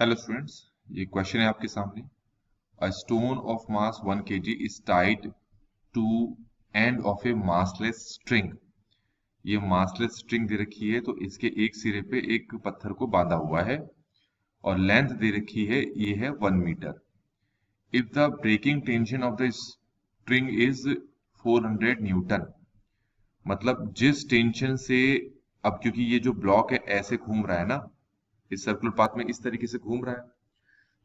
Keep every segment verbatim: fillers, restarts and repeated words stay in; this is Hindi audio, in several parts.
हेलो स्टूडेंट्स, ये क्वेश्चन है आपके सामने। A stone of mass one KG is tied to end of a massless string. ये मासलेस स्ट्रिंग दे रखी है तो इसके एक सिरे पे एक पत्थर को बांधा हुआ है और लेंथ दे रखी है, ये है one metre. If the breaking tension of the string is four hundred newton, मतलब जिस टेंशन से, अब क्योंकि ये जो ब्लॉक है ऐसे घूम रहा है ना, इस सर्कुलर पाथ में इस तरीके से घूम रहा है,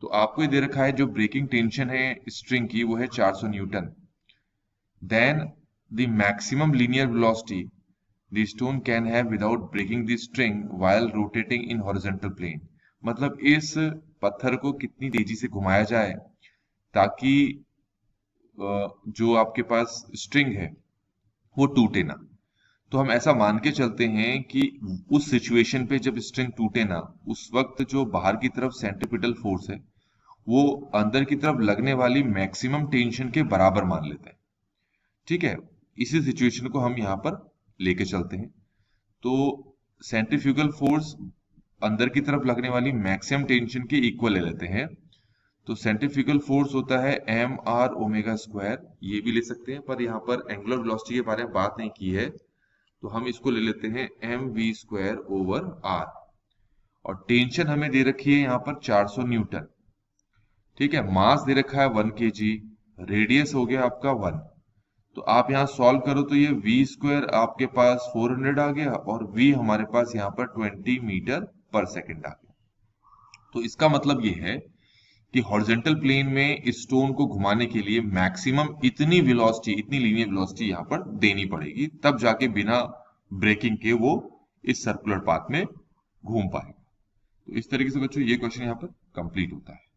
तो आपको ये दे रखा है जो ब्रेकिंग टेंशन है स्ट्रिंग की वो है चार सौ newton. Then the maximum linear velocity the stone can have without breaking the string while rotating in horizontal plane, मतलब इस पत्थर को कितनी तेजी से घुमाया जाए ताकि जो आपके पास स्ट्रिंग है वो टूटे ना। तो हम ऐसा मान के चलते हैं कि उस सिचुएशन पे जब स्ट्रिंग टूटे ना, उस वक्त जो बाहर की तरफ सेंट्रीपिटल फोर्स है वो अंदर की तरफ लगने वाली मैक्सिमम टेंशन के बराबर मान लेते हैं। ठीक है, इसी सिचुएशन को हम यहाँ पर लेके चलते हैं। तो सेंट्रीफ्यूगल फोर्स अंदर की तरफ लगने वाली मैक्सिमम टेंशन के इक्वल ले लेते हैं। तो सेंट्रीफ्यूगल फोर्स होता है एम आर ओमेगा स्क्वायर, ये भी ले सकते हैं, पर यहाँ पर एंगुलर वेलोसिटी के बारे में बात नहीं की है तो हम इसको ले लेते हैं M V square over R. और टेंशन हमें दे रखी है यहाँ पर चार सौ न्यूटन। ठीक है, मास दे रखा है वन केजी, रेडियस हो गया आपका वन। तो आप यहाँ सॉल्व करो तो ये वी स्क्वायर आपके पास फोर हंड्रेड आ गया और v हमारे पास यहाँ पर बीस मीटर पर सेकंड आ गया। तो इसका मतलब ये है कि हॉरिजॉन्टल प्लेन में स्टोन को घुमाने के लिए मैक्सिमम इतनी वेलोसिटी, इतनी लीनियर वेलोसिटी यहाँ पर देनी पड़ेगी, तब जाके बिना ब्रेकिंग के वो इस सर्कुलर पाथ में घूम पाएगा। तो इस तरीके से बच्चों ये क्वेश्चन यहाँ पर कंप्लीट होता है।